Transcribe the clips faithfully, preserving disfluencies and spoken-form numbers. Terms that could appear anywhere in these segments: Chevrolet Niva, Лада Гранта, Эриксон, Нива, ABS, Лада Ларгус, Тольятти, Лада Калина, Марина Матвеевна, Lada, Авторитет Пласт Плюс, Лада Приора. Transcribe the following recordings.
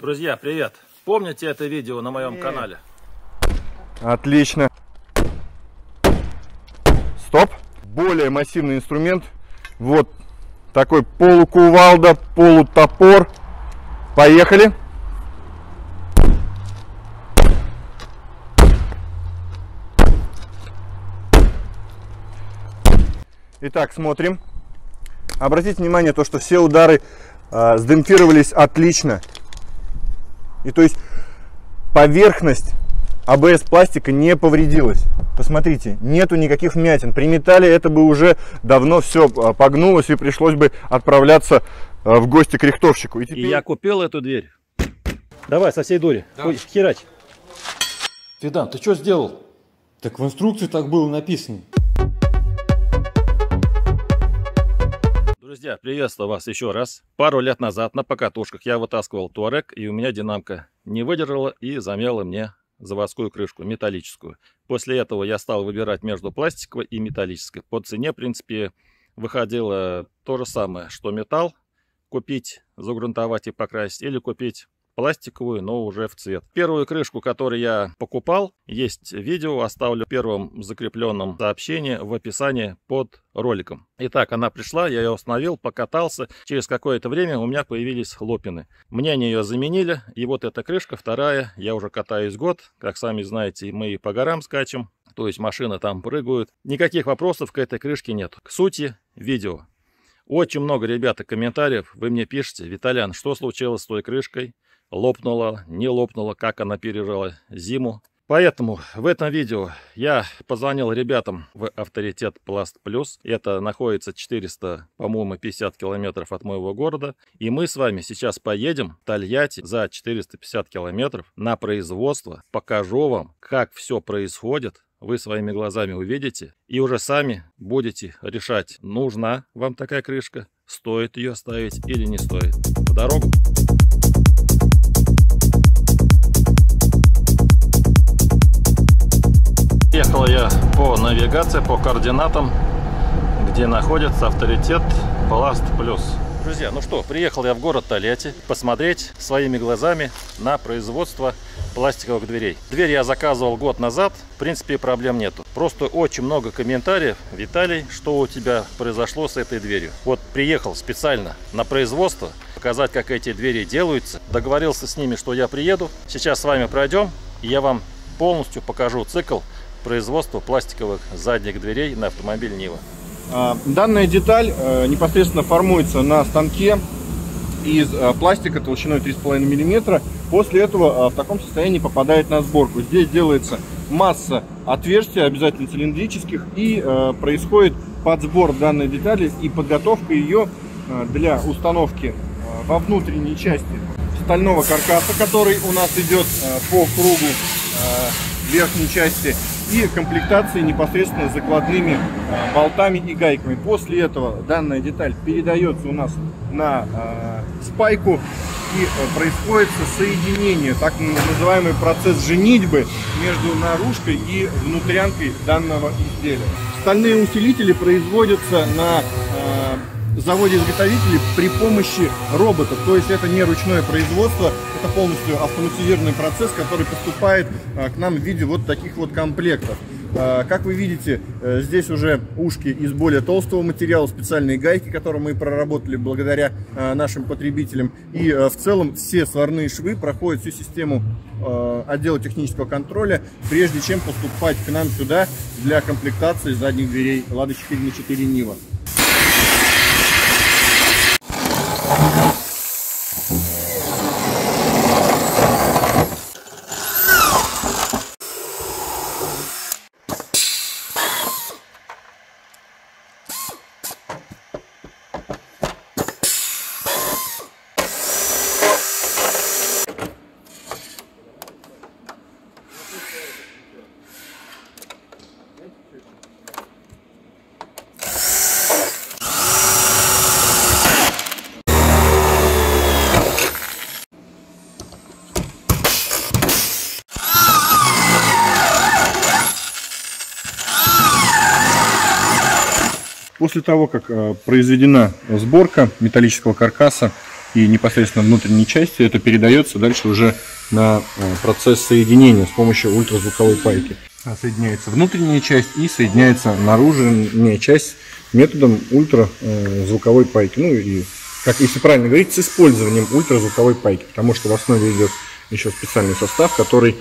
Друзья, привет! Помните это видео на моем канале? Отлично. Стоп. Более массивный инструмент. Вот такой полукувалда, полутопор. Поехали. Итак, смотрим. Обратите внимание, то, что все удары э, сдемпфировались отлично. И то есть поверхность АБС пластика не повредилась. Посмотрите, нету никаких вмятин. При металле это бы уже давно все погнулось и пришлось бы отправляться в гости к рихтовщику. И, теперь... и я купил эту дверь. Давай со всей дури. Давай. Ой, херать. Федан, ты что сделал? Так в инструкции так было написано. Друзья, приветствую вас еще раз. Пару лет назад на покатушках я вытаскивал Туарек, и у меня динамка не выдержала и замяла мне заводскую крышку, металлическую. После этого я стал выбирать между пластиковой и металлической. По цене, в принципе, выходило то же самое, что металл купить, загрунтовать и покрасить, или купить пластиковую, но уже в цвет. Первую крышку, которую я покупал, есть видео, оставлю в первом закрепленном сообщении в описании под роликом. Итак, она пришла, я ее установил, покатался. Через какое-то время у меня появились хлопины. Мне они ее заменили, и вот эта крышка, вторая, я уже катаюсь год. Как сами знаете, мы и по горам скачем, то есть машины там прыгают. Никаких вопросов к этой крышке нет. К сути видео. Очень много, ребята, комментариев вы мне пишете: Виталян, что случилось с той крышкой? Лопнула, не лопнула, как она пережила зиму. Поэтому в этом видео я позвонил ребятам в Авторитет Пласт Плюс. Это находится четыреста, по-моему, пятьдесят километров от моего города. И мы с вами сейчас поедем в Тольятти за четыреста пятьдесят километров на производство. Покажу вам, как все происходит. Вы своими глазами увидите и уже сами будете решать, нужна вам такая крышка, стоит ее ставить или не стоит. В дорогу! Ехал я по навигации, по координатам, где находится Авторитет Пласт Плюс. Друзья, ну что, приехал я в город Тольятти посмотреть своими глазами на производство пластиковых дверей. Дверь я заказывал год назад, в принципе, проблем нету. Просто очень много комментариев: Виталий, что у тебя произошло с этой дверью? Вот приехал специально на производство, показать, как эти двери делаются. Договорился с ними, что я приеду. Сейчас с вами пройдем, и я вам полностью покажу цикл производства пластиковых задних дверей на автомобиль Нива. Данная деталь непосредственно формуется на станке из пластика толщиной три с половиной миллиметра. После этого в таком состоянии попадает на сборку. Здесь делается масса отверстий, обязательно цилиндрических, и происходит подсбор данной детали и подготовка ее для установки во внутренней части стального каркаса, который у нас идет по кругу верхней части, и комплектации непосредственно закладными э, болтами и гайками. После этого данная деталь передается у нас на э, спайку, и э, происходит соединение, так называемый процесс женитьбы между наружкой и внутрянкой данного изделия. Стальные усилители производятся на э, заводе-изготовителе при помощи роботов, то есть это не ручное производство. Это полностью автоматизированный процесс, который поступает а, к нам в виде вот таких вот комплектов. А, как вы видите, а, здесь уже ушки из более толстого материала, специальные гайки, которые мы проработали благодаря а, нашим потребителям. И а, в целом все сварные швы проходят всю систему а, отдела технического контроля, прежде чем поступать к нам сюда для комплектации задних дверей Lada четыре на четыре Niva. После того, как произведена сборка металлического каркаса, и непосредственно внутренней части, это передается дальше уже на процесс соединения с помощью ультразвуковой пайки. Соединяется внутренняя часть и соединяется наружная часть методом ультразвуковой пайки. Ну и, как если правильно говорить, с использованием ультразвуковой пайки, потому что в основе идет еще специальный состав, который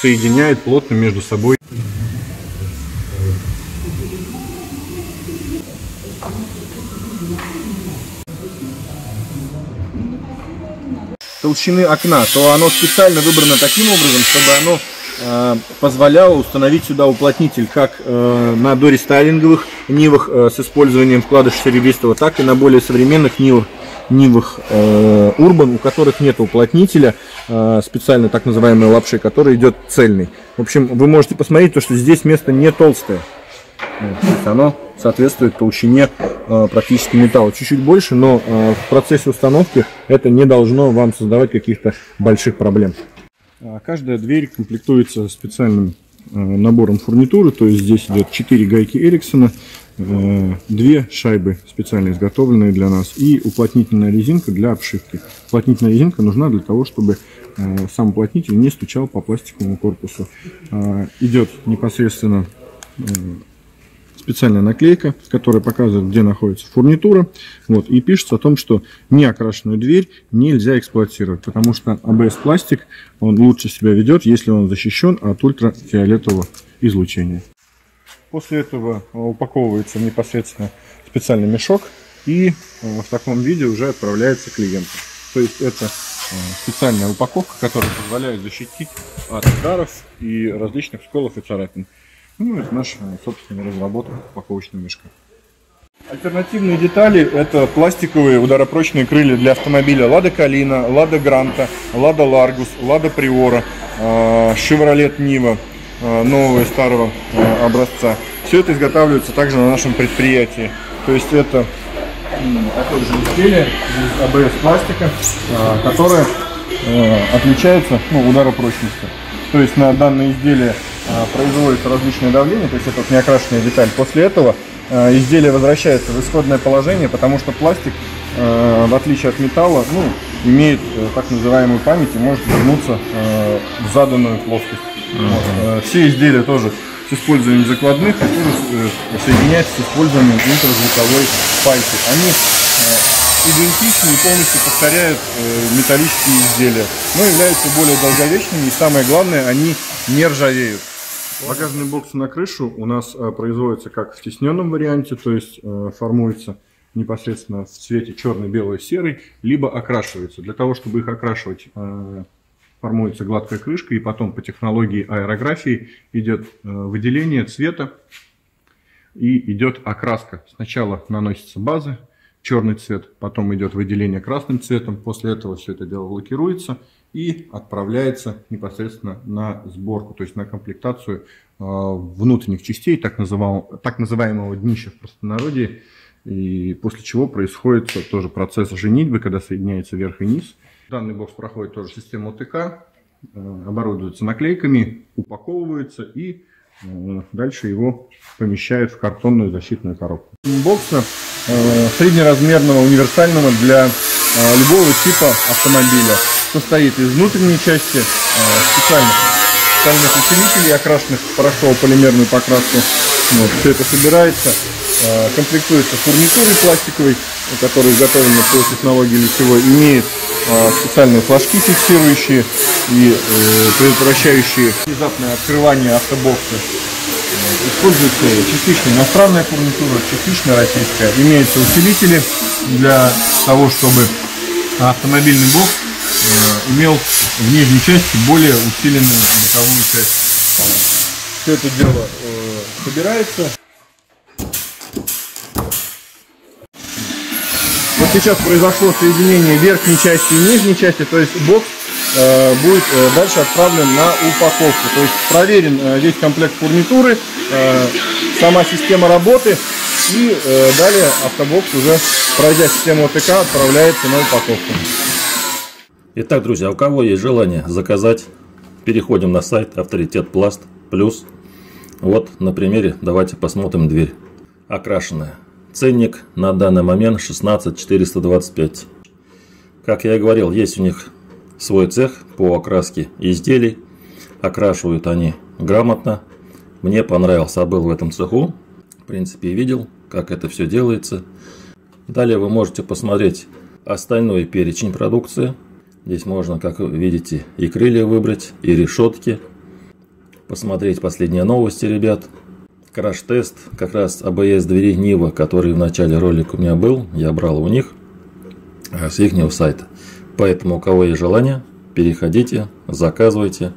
соединяет плотно между собой. Толщины окна, то оно специально выбрано таким образом, чтобы оно э, позволяло установить сюда уплотнитель как э, на дорестайлинговых нивах э, с использованием вкладыша серебристого, так и на более современных нивах, нивах э, урбан, у которых нет уплотнителя, э, специально так называемой лапши, которая идет цельный. В общем, вы можете посмотреть, то, что здесь место не толстое. Оно соответствует толщине э, практически металла. Чуть-чуть больше, но э, в процессе установки это не должно вам создавать каких-то больших проблем. Каждая дверь комплектуется специальным э, набором фурнитуры. То есть здесь идет четыре гайки Эриксона, э, две шайбы специально изготовленные для нас и уплотнительная резинка для обшивки. Уплотнительная резинка нужна для того, чтобы э, сам уплотнитель не стучал по пластиковому корпусу. Э, идет непосредственно э, специальная наклейка, которая показывает, где находится фурнитура. Вот, и пишется о том, что неокрашенную дверь нельзя эксплуатировать, потому что эй би эс пластик, он лучше себя ведет, если он защищен от ультрафиолетового излучения. После этого упаковывается в непосредственно специальный мешок и в таком виде уже отправляется клиенту. То есть это специальная упаковка, которая позволяет защитить от ударов и различных сколов и царапин. Ну, это наша собственная разработка упаковочного мешка. Альтернативные детали – это пластиковые ударопрочные крылья для автомобиля Лада Калина, Лада Гранта, Лада Ларгус, Лада Приора, Chevrolet Niva нового и старого образца. Все это изготавливается также на нашем предприятии. То есть это такое же изделие из эй би эс пластика, которое отличается ну, ударопрочностью. То есть на данное изделие производится различное давление, то есть это вот неокрашенная деталь. После этого изделие возвращается в исходное положение, потому что пластик, в отличие от металла, ну, имеет так называемую память и может вернуться в заданную плоскость. Вот. Все изделия тоже с использованием закладных и тоже соединяются с использованием ультразвуковой пайки. Они идентичны и полностью повторяют металлические изделия, но являются более долговечными и, самое главное, они не ржавеют. Багажные боксы на крышу у нас производятся как в тесненном варианте, то есть формуются непосредственно в цвете черный, белый, серый, либо окрашиваются. Для того, чтобы их окрашивать, формуется гладкая крышка, и потом по технологии аэрографии идет выделение цвета и идет окраска. Сначала наносится база, черный цвет, потом идет выделение красным цветом, после этого все это дело лакируется и отправляется непосредственно на сборку, то есть на комплектацию внутренних частей, так называемого, так называемого днища в простонародье, и после чего происходит тоже процесс женитьбы, когда соединяется верх и низ. Данный бокс проходит тоже систему ОТК, оборудуется наклейками, упаковывается и дальше его помещают в картонную защитную коробку. Бокса среднеразмерного, универсального для любого типа автомобиля. Состоит из внутренней части специальных, специальных усилителей, окрашенных в порошково-полимерную покраску. Вот, все это собирается, комплектуется фурнитурой пластиковой, которая изготовлена по технологии литьевой, имеет специальные флажки фиксирующие и предотвращающие внезапное открывание автобокса. Используется частично иностранная фурнитура, частично российская. Имеются усилители для того, чтобы автомобильный бокс имел в нижней части более усиленную боковую часть. Все это дело собирается. Вот сейчас произошло соединение верхней части и нижней части, то есть бокс будет дальше отправлен на упаковку. То есть проверен весь комплект фурнитуры, сама система работы, и далее автобокс, уже пройдя систему ОТК, отправляется на упаковку. Итак, друзья, у кого есть желание заказать, переходим на сайт Авторитет Пласт Плюс. Вот на примере давайте посмотрим дверь окрашенная. Ценник на данный момент шестнадцать тысяч четыреста двадцать пять. Как я и говорил, есть у них свой цех по окраске изделий. Окрашивают они грамотно. Мне понравился, я был в этом цеху. В принципе, видел, как это все делается. Далее вы можете посмотреть остальной перечень продукции. Здесь можно, как видите, и крылья выбрать, и решетки. Посмотреть последние новости, ребят. Краш-тест, как раз эй би эс двери Нива, который в начале ролика у меня был, я брал у них, с их сайта. Поэтому, у кого есть желание, переходите, заказывайте.